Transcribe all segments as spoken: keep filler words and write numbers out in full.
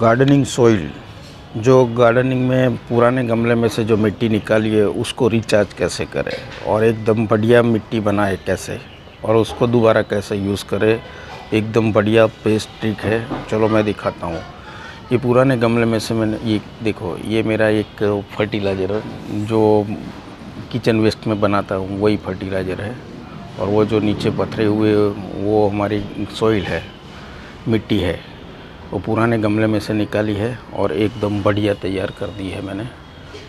Gardening soil, जो gardening में पुराने गमले में से जो मिट्टी निकाली है उसको रिचार्ज कैसे करें और एकदम बढ़िया मिट्टी बनाए कैसे और उसको दोबारा कैसे यूज़ करें, एकदम बढ़िया पेस्ट ट्रिक है। चलो मैं दिखाता हूँ। ये पुराने गमले में से मैंने ये देखो, ये मेरा एक फर्टिलाइज़र है जो किचन वेस्ट में बनाता हूँ, वही फर्टिलाइज़र है। और वो जो नीचे पथरे हुए वो हमारी सोइल है, मिट्टी है, वो पुराने गमले में से निकाली है और एकदम बढ़िया तैयार कर दी है मैंने।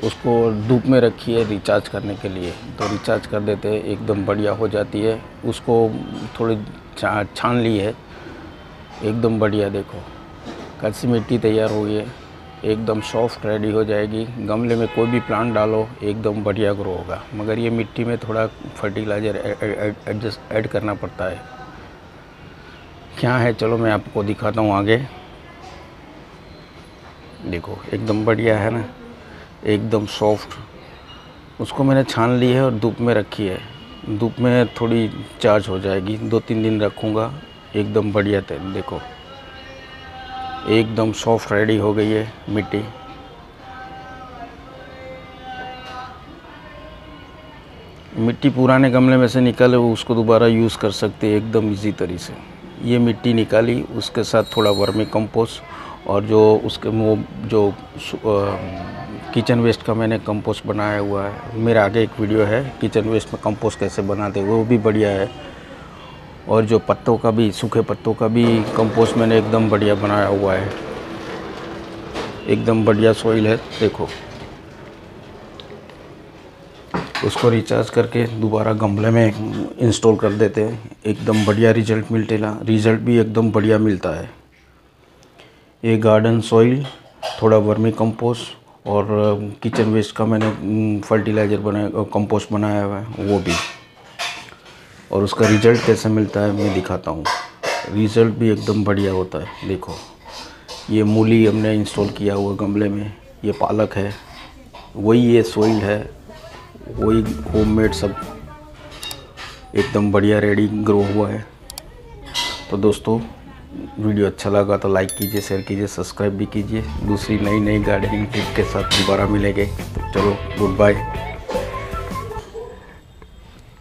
उसको धूप में रखी है रिचार्ज करने के लिए, तो रिचार्ज कर देते हैं, एकदम बढ़िया हो जाती है। उसको थोड़ी छान चा, ली है, एकदम बढ़िया। देखो कच्ची मिट्टी तैयार हुई है, एकदम सॉफ्ट रेडी हो जाएगी। गमले में कोई भी प्लांट डालो एकदम बढ़िया ग्रो होगा, मगर ये मिट्टी में थोड़ा फर्टिलाइज़र एडजस्ट ऐड करना पड़ता है। क्या है, चलो मैं आपको दिखाता हूँ आगे। देखो एकदम बढ़िया है ना, एकदम सॉफ्ट। उसको मैंने छान ली है और धूप में रखी है, धूप में थोड़ी चार्ज हो जाएगी, दो तीन दिन रखूँगा, एकदम बढ़िया। देखो एकदम सॉफ्ट रेडी हो गई है मिट्टी। मिट्टी पुराने गमले में से निकाले वो उसको दोबारा यूज़ कर सकते हैं एकदम इजी तरीके से। ये मिट्टी निकाली, उसके साथ थोड़ा वर्मी कंपोस्ट और जो उसके वो जो किचन वेस्ट का मैंने कंपोस्ट बनाया हुआ है, मेरा आगे एक वीडियो है किचन वेस्ट में कंपोस्ट कैसे बनाते हैं, वो भी बढ़िया है। और जो पत्तों का भी, सूखे पत्तों का भी कंपोस्ट मैंने एकदम बढ़िया बनाया हुआ है, एकदम बढ़िया सोइल है। देखो उसको रिचार्ज करके दोबारा गमले में इंस्टॉल कर देते हैं, एकदम बढ़िया रिजल्ट मिलतेला रिज़ल्ट भी एकदम बढ़िया मिलता है। ये गार्डन सोइल, थोड़ा वर्मी कंपोस्ट और किचन वेस्ट का मैंने फर्टिलाइज़र बनाया, कंपोस्ट बनाया हुआ है वो भी, और उसका रिज़ल्ट कैसे मिलता है मैं दिखाता हूँ। रिज़ल्ट भी एकदम बढ़िया होता है। देखो ये मूली हमने इंस्टॉल किया हुआ गमले में, ये पालक है, वही ये सोइल है, वही होममेड, सब एकदम बढ़िया रेडी ग्रो हुआ है। तो दोस्तों वीडियो अच्छा लगा तो लाइक कीजिए, शेयर कीजिए, सब्सक्राइब भी कीजिए। दूसरी नई नई गार्डनिंग टिप के साथ दोबारा मिलेंगे, तो चलो गुड बाय।